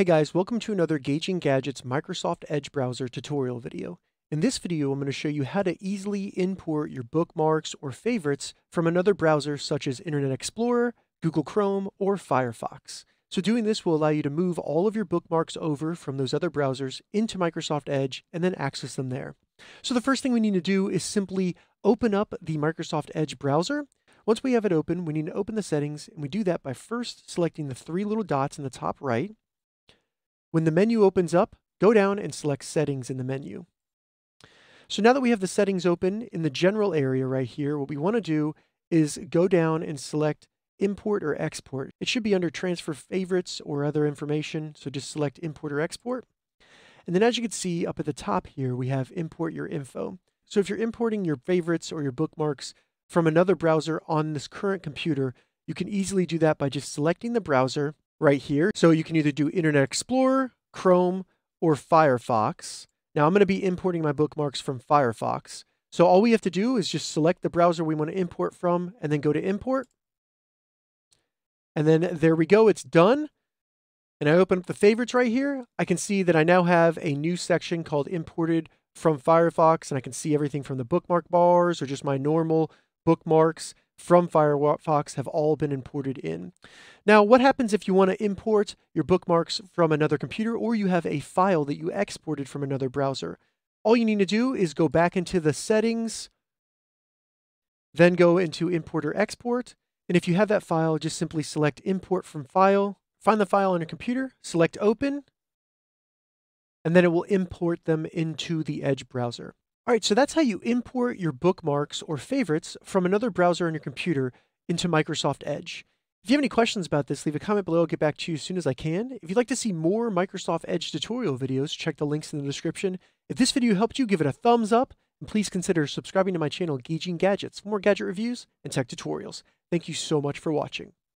Hey guys, welcome to another Gauging Gadgets Microsoft Edge browser tutorial video. In this video, I'm going to show you how to easily import your bookmarks or favorites from another browser such as Internet Explorer, Google Chrome, or Firefox. So doing this will allow you to move all of your bookmarks over from those other browsers into Microsoft Edge and then access them there. So the first thing we need to do is simply open up the Microsoft Edge browser. Once we have it open, we need to open the settings, and we do that by first selecting the three little dots in the top right. When the menu opens up, go down and select Settings in the menu. So now that we have the settings open in the general area right here, what we want to do is go down and select Import or Export. It should be under Transfer Favorites or Other Information, so just select Import or Export. And then as you can see up at the top here, we have Import Your Info. So if you're importing your favorites or your bookmarks from another browser on this current computer, you can easily do that by just selecting the browser right here. So you can either do Internet Explorer, Chrome, or Firefox. Now I'm going to be importing my bookmarks from Firefox. So all we have to do is just select the browser we want to import from and then go to Import. And then there we go, it's done. And I open up the favorites right here. I can see that I now have a new section called Imported from Firefox, and I can see everything from the bookmark bars or just my normal bookmarks from Firefox have all been imported in. Now, what happens if you want to import your bookmarks from another computer or you have a file that you exported from another browser? All you need to do is go back into the settings, then go into Import or Export. And if you have that file, just simply select Import from File, find the file on your computer, select Open, and then it will import them into the Edge browser. All right, so that's how you import your bookmarks or favorites from another browser on your computer into Microsoft Edge. If you have any questions about this, leave a comment below. I'll get back to you as soon as I can. If you'd like to see more Microsoft Edge tutorial videos, check the links in the description. If this video helped you, give it a thumbs up, and please consider subscribing to my channel, Gauging Gadgets, for more gadget reviews and tech tutorials. Thank you so much for watching.